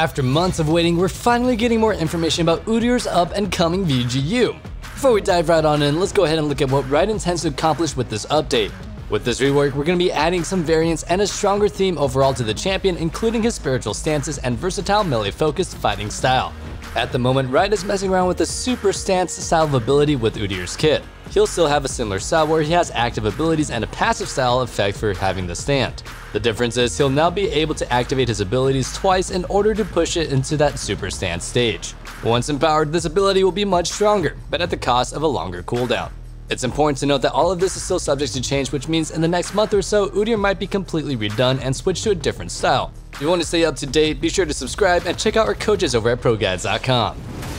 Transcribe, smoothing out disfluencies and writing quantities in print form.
After months of waiting, we're finally getting more information about Udyr's up-and-coming VGU. Before we dive right on in, let's go ahead and look at what Riot intends to accomplish with this update. With this rework, we're going to be adding some variants and a stronger theme overall to the champion, including his spiritual stances and versatile melee-focused fighting style. At the moment, Riot is messing around with a super stance style of ability with Udyr's kit. He'll still have a similar style where he has active abilities and a passive style effect for having the stand. The difference is he'll now be able to activate his abilities twice in order to push it into that super stance stage. Once empowered, this ability will be much stronger, but at the cost of a longer cooldown. It's important to note that all of this is still subject to change, which means in the next month or so, Udyr might be completely redone and switched to a different style. If you want to stay up to date, be sure to subscribe and check out our coaches over at ProGuides.com.